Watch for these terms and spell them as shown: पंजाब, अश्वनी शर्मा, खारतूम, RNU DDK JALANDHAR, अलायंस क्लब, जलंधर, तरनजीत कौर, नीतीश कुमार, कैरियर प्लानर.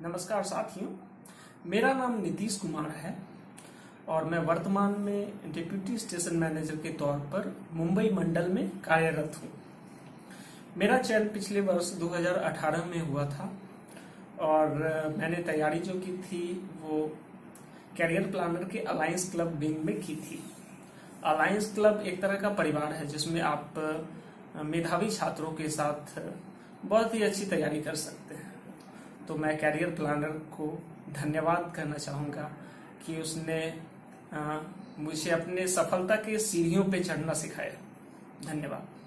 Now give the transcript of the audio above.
नमस्कार साथियों, मेरा नाम नीतीश कुमार है और मैं वर्तमान में डिप्यूटी स्टेशन मैनेजर के तौर पर मुंबई मंडल में कार्यरत हूँ। मेरा चयन पिछले वर्ष 2018 में हुआ था और मैंने तैयारी जो की थी वो कैरियर प्लानर के अलायंस क्लब विंग में की थी। अलायंस क्लब एक तरह का परिवार है जिसमें आप मेधावी छात्रों के साथ बहुत ही अच्छी तैयारी कर सकते हैं। तो मैं कैरियर प्लानर को धन्यवाद करना चाहूँगा कि उसने मुझे अपने सफलता के सीढ़ियों पे चढ़ना सिखाया। धन्यवाद।